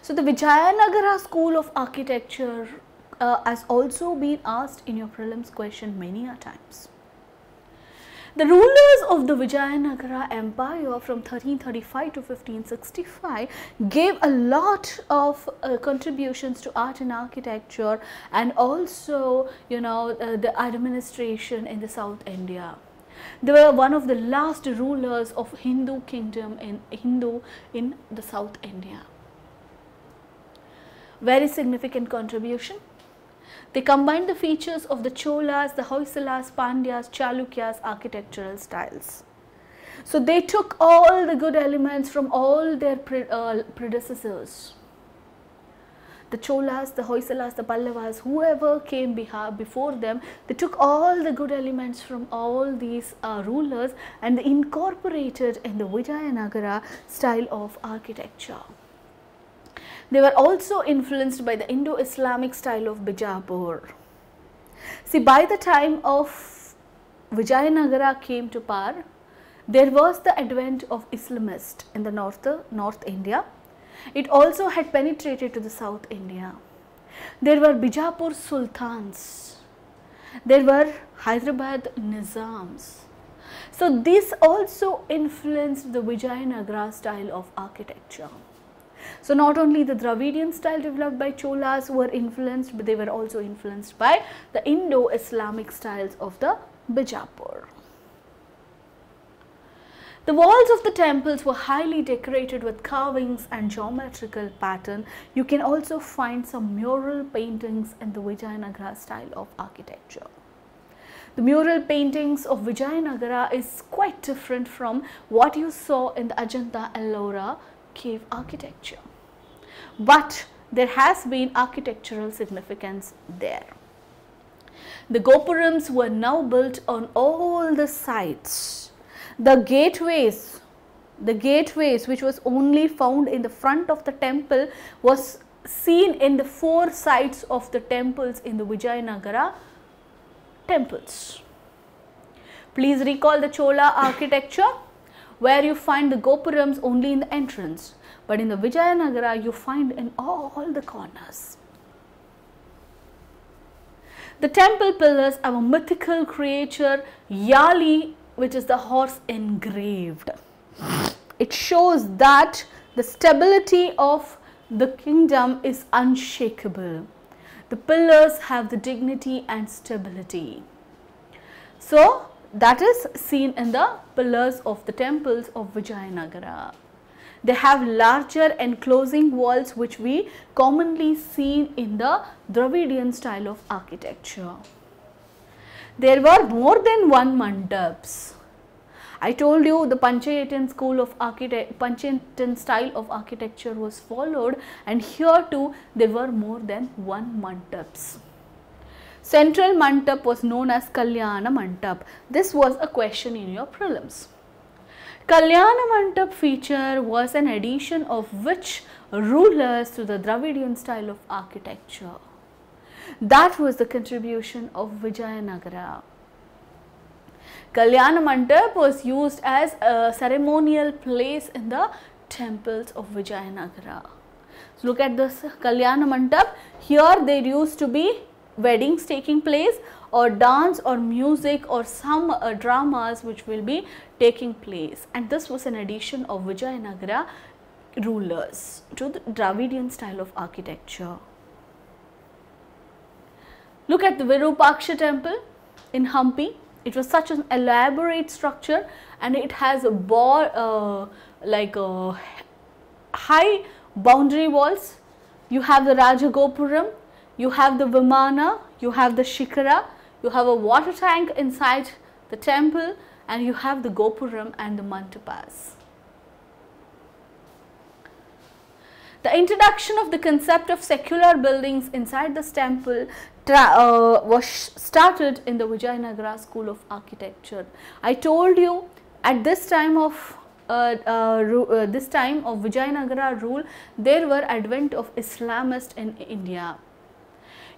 So the Vijayanagara school of architecture uh, has also been asked in your prelims question many a times. The rulers of the Vijayanagara empire from thirteen thirty-five to fifteen sixty-five gave a lot of uh, contributions to art and architecture, and also, you know, uh, the administration in the South India. They were one of the last rulers of Hindu kingdom in Hindu in the South India. Very significant contribution. They combined the features of the Cholas, the Hoysalas, Pandyas, Chalukyas architectural styles. So they took all the good elements from all their pre uh, predecessors. The Cholas, the Hoysalas, the Pallavas, whoever came before them, they took all the good elements from all these uh, rulers and they incorporated in the Vijayanagara style of architecture. They were also influenced by the Indo-Islamic style of Bijapur. See, by the time of Vijayanagara came to power, there was the advent of Islamists in the north, North India. It also had penetrated to the South India. There were Bijapur Sultans. There were Hyderabad Nizams. So this also influenced the Vijayanagara style of architecture. So not only the Dravidian style developed by Cholas were influenced, but they were also influenced by the Indo-Islamic styles of the Bijapur. The walls of the temples were highly decorated with carvings and geometrical pattern. You can also find some mural paintings in the Vijayanagara style of architecture. The mural paintings of Vijayanagara is quite different from what you saw in the Ajanta Ellora cave architecture, but there has been architectural significance there. The Gopurams were now built on all the sides. The gateways, the gateways which was only found in the front of the temple was seen in the four sides of the temples in the Vijayanagara temples. Please recall the Chola architecture, where you find the Gopurams only in the entrance, but in the Vijayanagara you find in all the corners. The temple pillars have a mythical creature, Yali, which is the horse engraved. It shows that the stability of the kingdom is unshakable. The pillars have the dignity and stability. So that is seen in the pillars of the temples of Vijayanagara. They have larger enclosing walls which we commonly see in the Dravidian style of architecture. There were more than one mandaps. I told you the Panchayatan school of architect, Panchayatan style of architecture was followed, and here too there were more than one mandaps. Central mandap was known as Kalyana mandap. This was a question in your prelims. Kalyana mandap feature was an addition of which rulers to the Dravidian style of architecture? That was the contribution of Vijayanagara. Kalyana mandap was used as a ceremonial place in the temples of Vijayanagara. So look at this Kalyana mandap. Here there used to be weddings taking place, or dance or music or some uh, dramas which will be taking place, and this was an addition of Vijayanagara rulers to the Dravidian style of architecture. Look at the Virupaksha temple in Hampi. It was such an elaborate structure and it has a ball, uh, like a high boundary walls. You have the Rajagopuram. You have the Vimana, you have the Shikara, you have a water tank inside the temple, and you have the Gopuram and the mandapas. The introduction of the concept of secular buildings inside this temple uh, was started in the Vijayanagara school of architecture. I told you at this time of Uh, uh, uh, this time of Vijayanagara rule, there were advent of Islamists in India.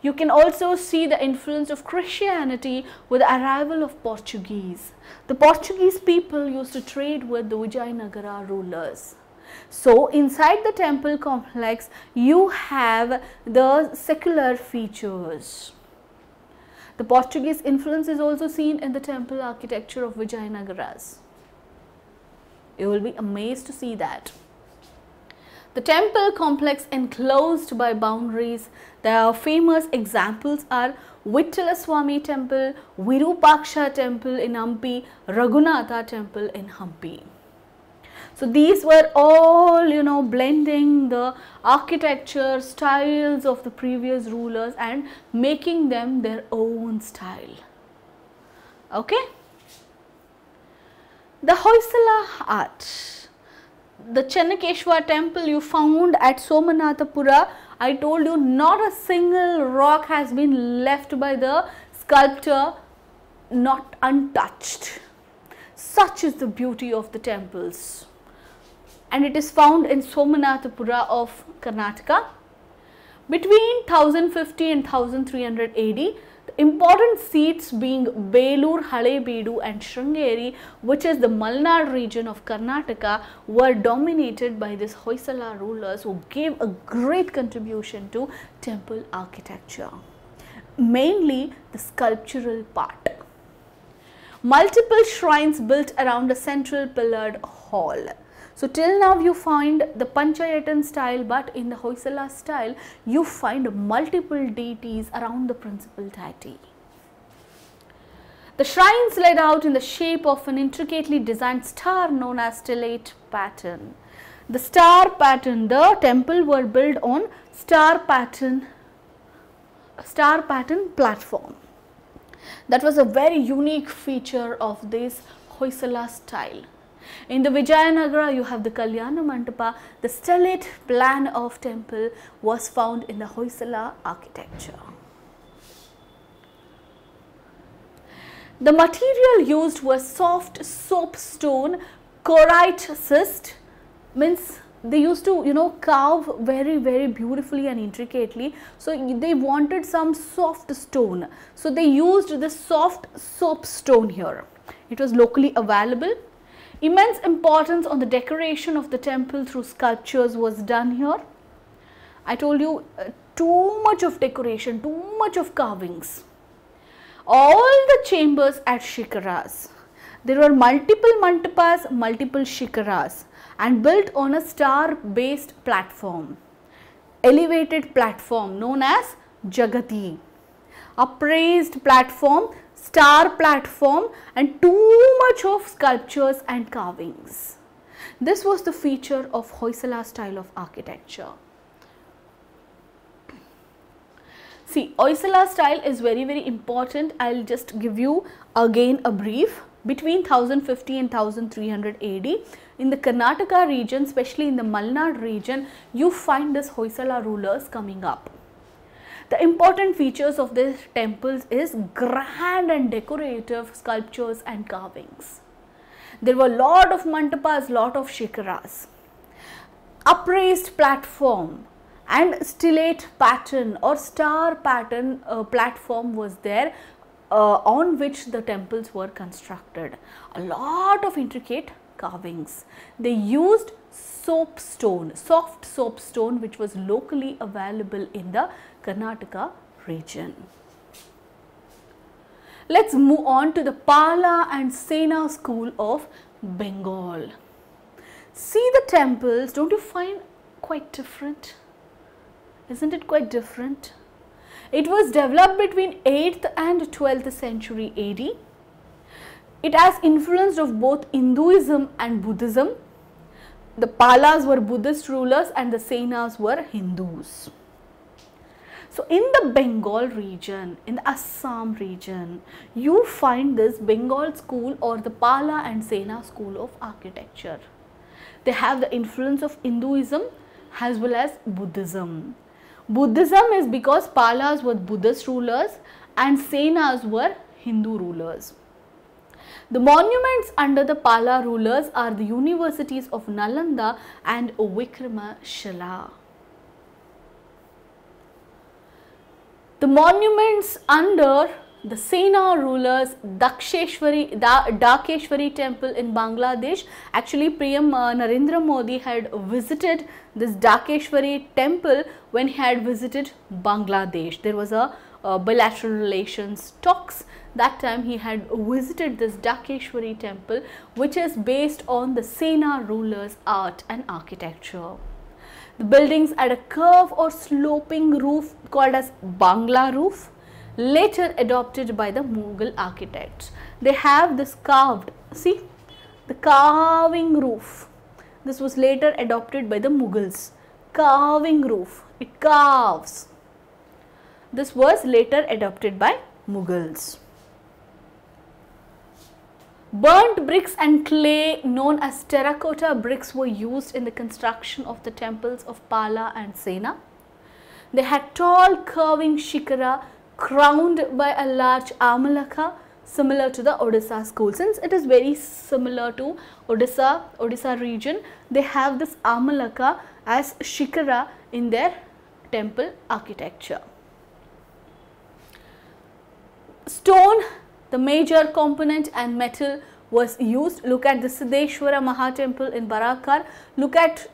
You can also see the influence of Christianity with the arrival of Portuguese. The Portuguese people used to trade with the Vijayanagara rulers. So, inside the temple complex, you have the secular features. The Portuguese influence is also seen in the temple architecture of Vijayanagaras. You will be amazed to see that. The temple complex enclosed by boundaries. The famous examples are Vittalaswamy temple, Virupaksha temple in Hampi, Raghunatha temple in Hampi. So these were all, you know, blending the architecture styles of the previous rulers and making them their own style. Okay. The Hoysala art, the Channakeshwar temple you found at Somanathapura, I told you not a single rock has been left by the sculptor not untouched. Such is the beauty of the temples, and it is found in Somanathapura of Karnataka. Between one thousand fifty and one thousand three hundred A D, important seats being Belur, Halebeedu and Sringeri, which is the Malnar region of Karnataka, were dominated by these Hoysala rulers who gave a great contribution to temple architecture, mainly the sculptural part. Multiple shrines built around a central pillared hall. So till now you find the Panchayatan style, but in the Hoysala style you find multiple deities around the principal deity. The shrines laid out in the shape of an intricately designed star known as stellate pattern. The star pattern, the temple were built on star pattern, star pattern platform. That was a very unique feature of this Hoysala style. In the Vijayanagara, you have the Kalyana Mandapa. The stellate plan of temple was found in the Hoysala architecture. The material used was soft soapstone, corite schist, means they used to, you know, carve very very beautifully and intricately. So they wanted some soft stone. So they used the soft soapstone here. It was locally available. Immense importance on the decoration of the temple through sculptures was done here. I told you uh, too much of decoration, too much of carvings. All the chambers at Shikaras. There were multiple mantapas, multiple Shikaras, and built on a star-based platform, elevated platform known as Jagati, upraised platform, star platform, and too much of sculptures and carvings. This was the feature of Hoysala style of architecture. See, Hoysala style is very very important. I will just give you again a brief. Between one thousand fifty and one thousand three hundred A D, in the Karnataka region, especially in the Malnar region, you find this Hoysala rulers coming up. The important features of these temples is grand and decorative sculptures and carvings. There were lot of mantapas, lot of shikaras, upraised platform, and stellate pattern or star pattern uh, platform was there, uh, on which the temples were constructed. A lot of intricate carvings. They used soapstone, soft soapstone, which was locally available in the Karnataka region. Let's move on to the Pala and Sena school of Bengal. See the temples, don't you find quite different? Isn't it quite different? It was developed between eighth and twelfth century A D. It has influence of both Hinduism and Buddhism. The Palas were Buddhist rulers and the Senas were Hindus. So in the Bengal region, in the Assam region, you find this Bengal school or the Pala and Sena school of architecture. They have the influence of Hinduism as well as Buddhism. Buddhism is because Palas were Buddhist rulers and Senas were Hindu rulers. The monuments under the Pala rulers are the universities of Nalanda and Vikramshala. The monuments under the Sena rulers, Daksheshwari, da, Dakeshwari temple in Bangladesh. Actually, P M uh, Narendra Modi had visited this Dakeshwari temple when he had visited Bangladesh. There was a uh, bilateral relations talks. That time he had visited this Dakeshwari temple, which is based on the Sena rulers' art and architecture. The buildings had a curve or sloping roof called as Bangla roof, later adopted by the Mughal architects. They have this carved, see, the carving roof. This was later adopted by the Mughals. Carving roof, it carves. This was later adopted by Mughals. Burnt bricks and clay known as terracotta bricks were used in the construction of the temples of Pala and Sena. They had tall curving Shikara crowned by a large amalaka, similar to the Odisha school. Since it is very similar to Odisha, Odisha region, they have this amalaka as Shikara in their temple architecture. Stone, the major component, and metal was used. Look at the Siddeshwara Mahatemple in Barakar. Look at,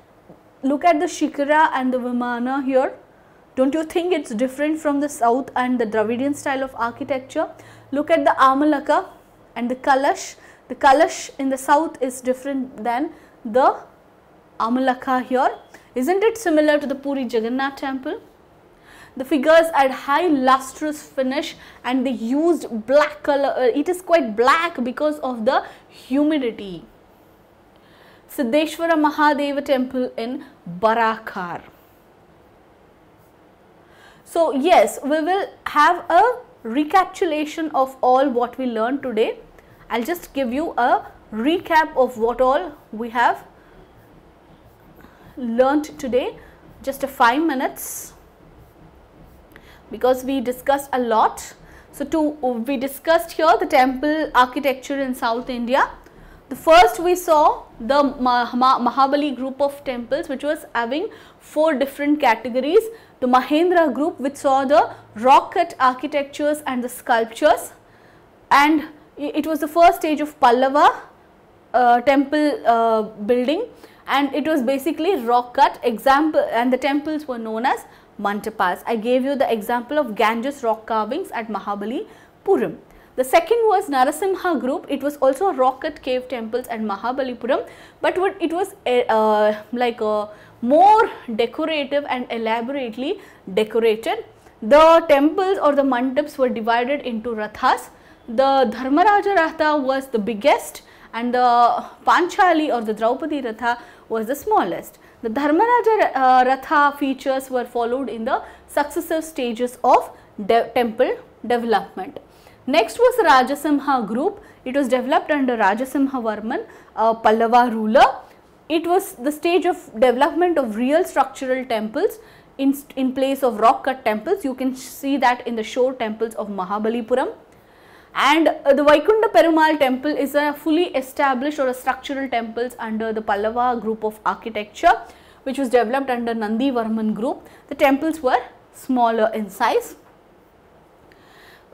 look at the Shikara and the Vimana here. Don't you think it's different from the south and the Dravidian style of architecture? Look at the Amalaka and the Kalash. The Kalash in the south is different than the Amalaka here. Isn't it similar to the Puri Jagannath temple? The figures had high lustrous finish and they used black color. It is quite black because of the humidity. Siddeshwara Mahadeva temple in Barakar. So yes, we will have a recapitulation of all what we learned today. I'll just give you a recap of what all we have learned today. Just a five minutes. Because we discussed a lot. So to, we discussed here the temple architecture in South India. The first we saw the Mah Mah Mahabali group of temples, which was having four different categories. The Mahendra group, which saw the rock cut architectures and the sculptures, and it was the first stage of Pallava uh, temple uh, building, and it was basically rock cut example, and the temples were known as mandapas. I gave you the example of Ganges rock carvings at Mahabalipuram. The second was Narasimha group. It was also rock cut cave temples at Mahabalipuram, but it was a, uh, like a more decorative and elaborately decorated. The temples or the mandaps were divided into rathas. The Dharmaraja ratha was the biggest and the Panchali or the Draupadi ratha was the smallest. The Dharmaraja uh, ratha features were followed in the successive stages of de temple development. Next was Rajasimha group. It was developed under Rajasimha Varman, a Pallava ruler. It was the stage of development of real structural temples in, in place of rock cut temples. You can see that in the shore temples of Mahabalipuram. And uh, the Vaikunta Perumal temple is a fully established or a structural temples under the Pallava group of architecture, which was developed under Nandi Varman group. The temples were smaller in size.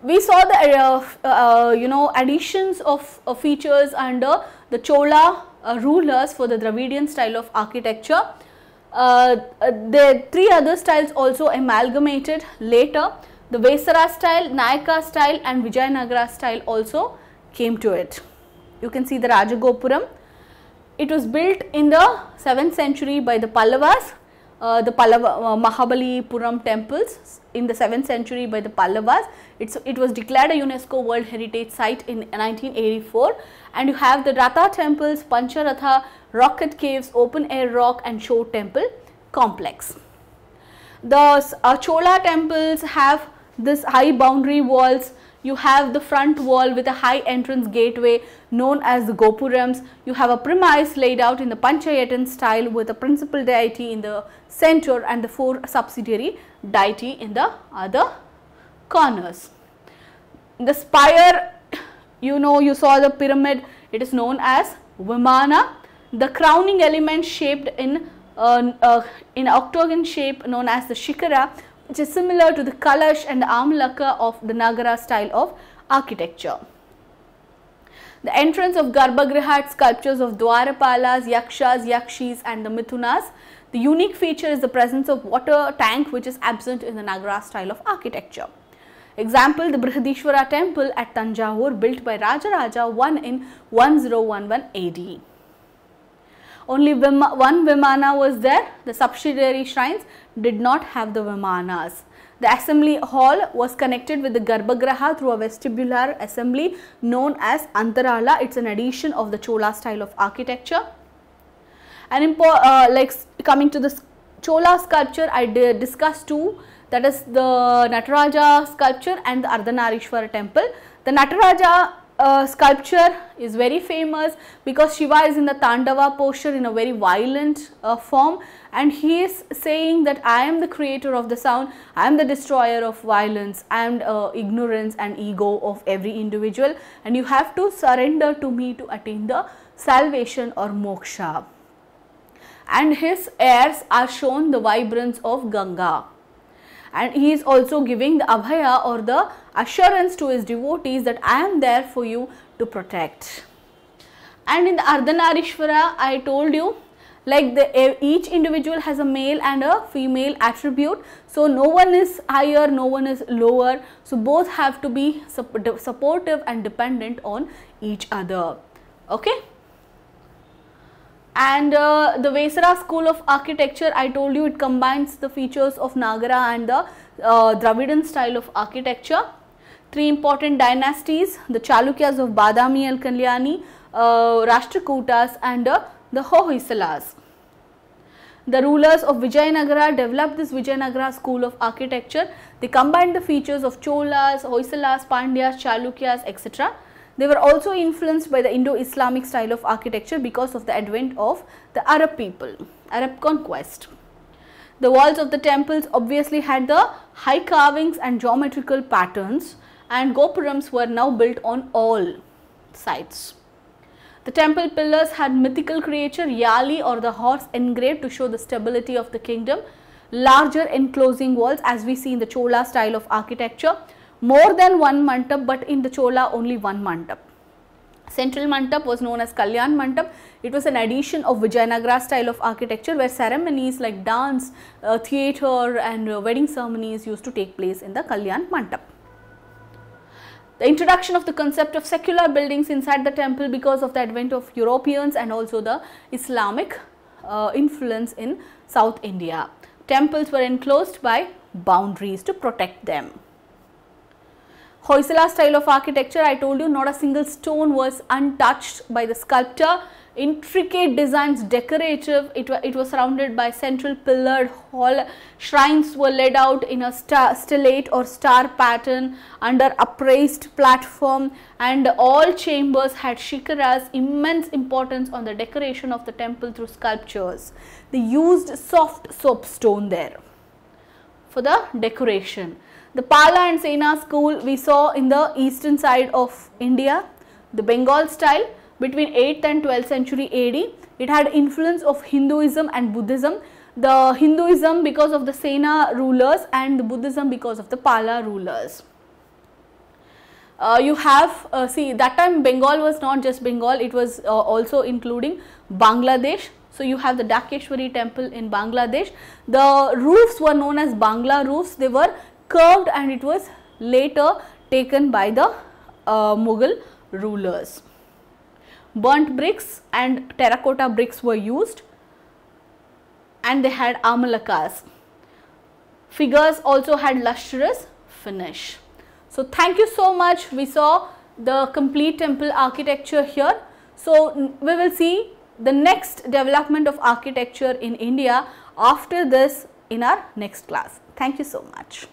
We saw the uh, uh, you know additions of uh, features under the Chola uh, rulers for the Dravidian style of architecture. Uh, uh, the three other styles also amalgamated later. The Vesara style, Nayaka style and Vijayanagara style also came to it. You can see the Rajagopuram. It was built in the seventh century by the Pallavas. Uh, the Pallava, uh, Mahabalipuram temples in the seventh century by the Pallavas. It's, it was declared a UNESCO World Heritage Site in nineteen eighty-four. And you have the Ratha temples, Pancharatha, rock cut caves, open air rock and shore temple complex. the uh, Chola temples have this high boundary walls. You have the front wall with a high entrance gateway known as the Gopurams. You have a premise laid out in the Panchayatan style with a principal deity in the center and the four subsidiary deity in the other corners. The spire, you know, you saw the pyramid, it is known as Vimana. The crowning element shaped in uh, uh, in octagon shape known as the Shikara, which is similar to the Kalash and the Amlaka of the Nagara style of architecture. The entrance of Garbhagriha sculptures of Dwarapalas, Yakshas, Yakshis and the Mithunas. The unique feature is the presence of water tank, which is absent in the Nagara style of architecture. Example, the Brihadishwara temple at Tanjavur built by Rajaraja the first in ten eleven A D. Only Vima, one Vimana was there. The subsidiary shrines did not have the Vimanas. The assembly hall was connected with the Garbhagriha through a vestibular assembly known as Antarala. It's an addition of the Chola style of architecture. And uh, like coming to the Chola sculpture, I did discuss two, that is the Nataraja sculpture and the Ardhanarishwara temple. The Nataraja Uh, sculpture is very famous because Shiva is in the Tandava posture in a very violent uh, form, and he is saying that I am the creator of the sound, I am the destroyer of violence and uh, ignorance and ego of every individual, and you have to surrender to me to attain the salvation or moksha. And his heirs are shown the vibrance of Ganga. And he is also giving the abhaya or the assurance to his devotees that I am there for you to protect. And in the Ardhanarishvara, I told you, like the, each individual has a male and a female attribute. So, no one is higher, no one is lower. So, both have to be supportive and dependent on each other. Okay. And uh, the Vesara school of architecture, I told you, it combines the features of Nagara and the uh, Dravidian style of architecture. Three important dynasties, the Chalukyas of Badami and Kalyani, uh, Rashtrakutas and uh, the Hoysalas. The rulers of Vijayanagara developed this Vijayanagara school of architecture. They combined the features of Cholas, Hoysalas, Pandyas, Chalukyas, et cetera. They were also influenced by the Indo-Islamic style of architecture because of the advent of the Arab people, Arab conquest. The walls of the temples obviously had the high carvings and geometrical patterns, and Gopurams were now built on all sides. The temple pillars had mythical creature Yali or the horse engraved to show the stability of the kingdom. Larger enclosing walls as we see in the Chola style of architecture. More than one mandap, but in the Chola only one mandap. Central mandap was known as Kalyan mandap. It was an addition of Vijayanagara style of architecture where ceremonies like dance, uh, theatre and uh, wedding ceremonies used to take place in the Kalyan mandap. The introduction of the concept of secular buildings inside the temple because of the advent of Europeans and also the Islamic uh, influence in South India. Temples were enclosed by boundaries to protect them. Hoysala style of architecture, I told you, not a single stone was untouched by the sculptor. Intricate designs, decorative, it, it was surrounded by central pillared hall. Shrines were laid out in a star, stellate or star pattern under upraised platform, and all chambers had shikaras, immense importance on the decoration of the temple through sculptures. They used soft soapstone there for the decoration. The Pala and Sena school we saw in the eastern side of India, the Bengal style between eighth and twelfth century A D. It had influence of Hinduism and Buddhism. The Hinduism because of the Sena rulers and the Buddhism because of the Pala rulers. Uh, you have, uh, see, that time Bengal was not just Bengal, it was uh, also including Bangladesh. So, you have the Dakeshwari temple in Bangladesh. The roofs were known as Bangla roofs. They were curved and it was later taken by the uh, Mughal rulers. Burnt bricks and terracotta bricks were used, and they had amalakas. Figures also had lustrous finish. So, thank you so much. We saw the complete temple architecture here. So, we will see the next development of architecture in India after this in our next class. Thank you so much.